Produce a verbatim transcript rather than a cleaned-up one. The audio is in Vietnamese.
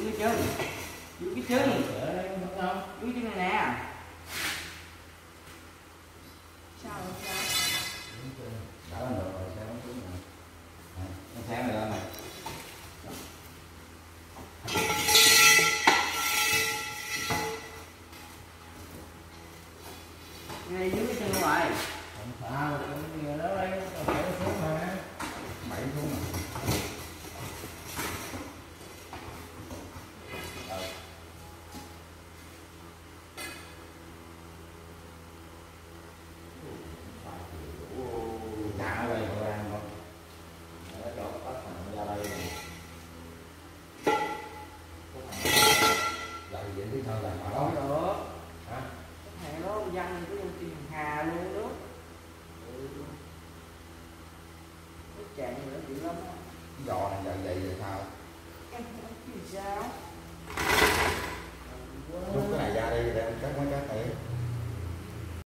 Giữ cái chân. Giữ cái chân. Giữ cái chân này nè. Sao không sao? Sao không được rồi, sao không đúng rồi. Nó sáng rồi lên này. Ngay dưới cái chân ngoài. Không sao, cái gì đó đây. Nó phải xuống mà. Bậy xuống mà. Chàng nữa chịu lắm á. Giò này dày dày vậy sao? Em không biết sao.